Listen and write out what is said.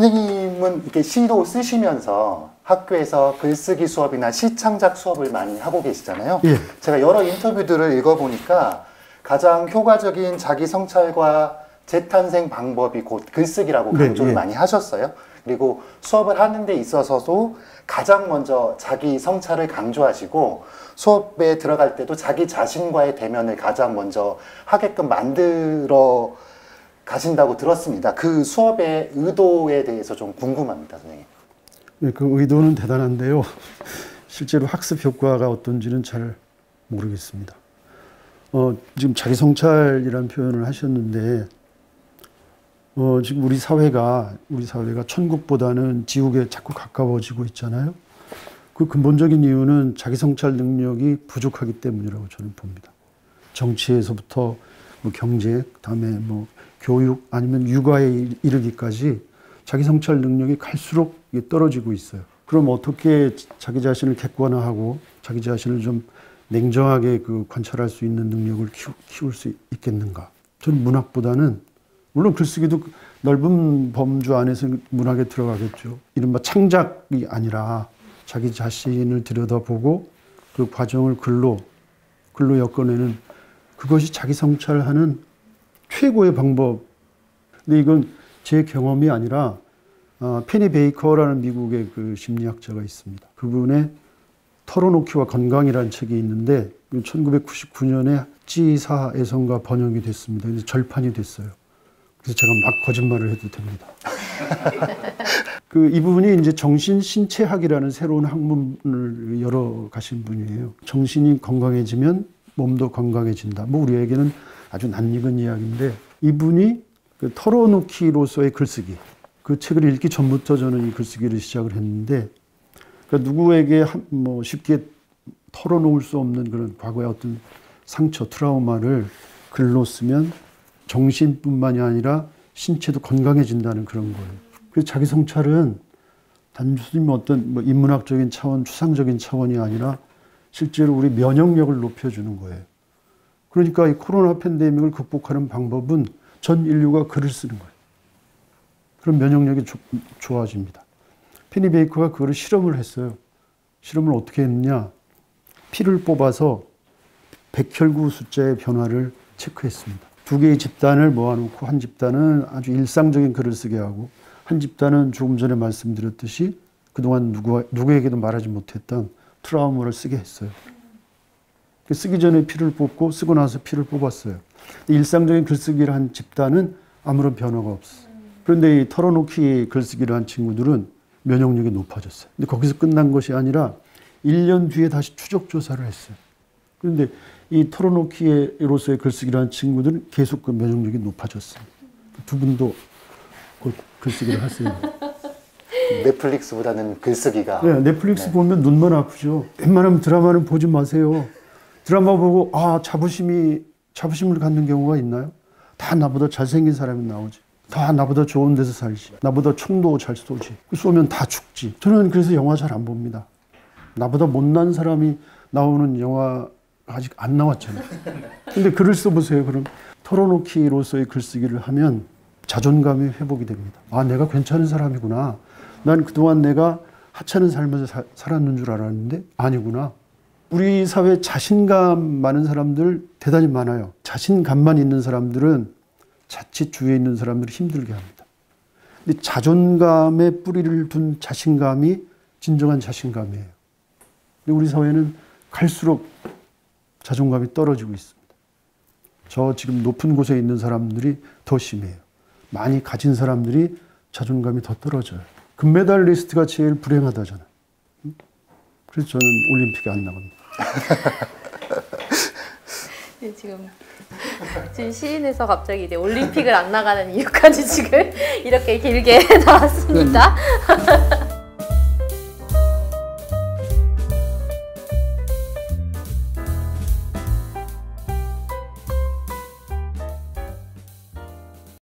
선생님은 이렇게 시도 쓰시면서 학교에서 글쓰기 수업이나 시창작 수업을 많이 하고 계시잖아요. 예. 제가 여러 인터뷰들을 읽어보니까 가장 효과적인 자기 성찰과 재탄생 방법이 곧 글쓰기라고 강조를 네, 예. 많이 하셨어요. 그리고 수업을 하는 데 있어서도 가장 먼저 자기 성찰을 강조하시고 수업에 들어갈 때도 자기 자신과의 대면을 가장 먼저 하게끔 만들어 가신다고 들었습니다. 그 수업의 의도에 대해서 좀 궁금합니다, 선생님. 네, 그 의도는 대단한데요. 실제로 학습 효과가 어떤지는 잘 모르겠습니다. 지금 자기 성찰이라는 표현을 하셨는데 지금 우리 사회가 천국보다는 지옥에 자꾸 가까워지고 있잖아요. 그 근본적인 이유는 자기 성찰 능력이 부족하기 때문이라고 저는 봅니다. 정치에서부터 뭐 경제, 그다음에 뭐 교육 아니면 육아에 이르기까지 자기 성찰 능력이 갈수록 떨어지고 있어요. 그럼 어떻게 자기 자신을 객관화하고 자기 자신을 좀 냉정하게 그 관찰할 수 있는 능력을 키울 수 있겠는가? 저는 문학보다는 물론 글쓰기도 넓은 범주 안에서 문학에 들어가겠죠. 이른바 창작이 아니라 자기 자신을 들여다보고 그 과정을 글로 엮어내는 그것이 자기 성찰하는 최고의 방법. 근데 이건 제 경험이 아니라 페니 베이커라는 미국의 그 심리학자가 있습니다. 그분의 털어놓기와 건강이라는 책이 있는데 1999년에 찌사 애성가 번역이 됐습니다. 근데 절판이 됐어요. 그래서 제가 막 거짓말을 해도 됩니다. 그 이분이 이제 정신신체학이라는 새로운 학문을 열어가신 분이에요. 정신이 건강해지면 몸도 건강해진다. 뭐 우리에게는 아주 낯익은 이야기인데 이분이 그 털어놓기로서의 글쓰기, 그 책을 읽기 전부터 저는 이 글쓰기를 시작을 했는데 그러니까 누구에게 뭐 쉽게 털어놓을 수 없는 그런 과거의 어떤 상처, 트라우마를 글로 쓰면 정신뿐만이 아니라 신체도 건강해진다는 그런 거예요. 그래서 자기 성찰은 단순히 어떤 뭐 인문학적인 차원, 추상적인 차원이 아니라 실제로 우리 면역력을 높여주는 거예요. 그러니까 이 코로나 팬데믹을 극복하는 방법은 전 인류가 글을 쓰는 거예요. 그럼 면역력이 좋아집니다. 페니 베이커가 그걸 실험을 했어요. 실험을 어떻게 했느냐. 피를 뽑아서 백혈구 숫자의 변화를 체크했습니다. 두 개의 집단을 모아놓고 한 집단은 아주 일상적인 글을 쓰게 하고 한 집단은 조금 전에 말씀드렸듯이 그동안 누구에게도 말하지 못했던 트라우마를 쓰게 했어요. 쓰기 전에 피를 뽑고 쓰고 나서 피를 뽑았어요. 일상적인 글쓰기를 한 집단은 아무런 변화가 없었어요. 그런데 이 털어놓기 글쓰기를 한 친구들은 면역력이 높아졌어요. 근데 거기서 끝난 것이 아니라 1년 뒤에 다시 추적조사를 했어요. 그런데 이 털어놓기로서의 글쓰기라는 친구들은 계속 그 면역력이 높아졌습니다. 두 분도 곧 글쓰기를 하세요. 넷플릭스보다는 글쓰기가. 네, 넷플릭스 네. 보면 눈만 아프죠. 웬만하면 드라마는 보지 마세요. 드라마 보고 아 자부심을 갖는 경우가 있나요? 다 나보다 잘생긴 사람이 나오지. 다 나보다 좋은 데서 살지. 나보다 총도 잘 쏘지. 쏘면 다 죽지. 저는 그래서 영화 잘 안 봅니다. 나보다 못난 사람이 나오는 영화 아직 안 나왔잖아요. 근데 글을 써보세요. 그럼 털어놓기로서의 글쓰기를 하면 자존감이 회복이 됩니다. 아, 내가 괜찮은 사람이구나. 난 그동안 내가 하찮은 삶을 살았는 줄 알았는데 아니구나. 우리 사회 자신감 많은 사람들 대단히 많아요. 자신감만 있는 사람들은 자칫 주위에 있는 사람들을 힘들게 합니다. 근데 자존감에 뿌리를 둔 자신감이 진정한 자신감이에요. 근데 우리 사회는 갈수록 자존감이 떨어지고 있습니다. 저 지금 높은 곳에 있는 사람들이 더 심해요. 많이 가진 사람들이 자존감이 더 떨어져요. 금메달리스트가 제일 불행하다잖아요. 그래서 저는 올림픽에 안 나갑니다. 네, 지금 시인에서 갑자기 이제 올림픽을 안 나가는 이유까지 지금 이렇게 길게 나왔습니다.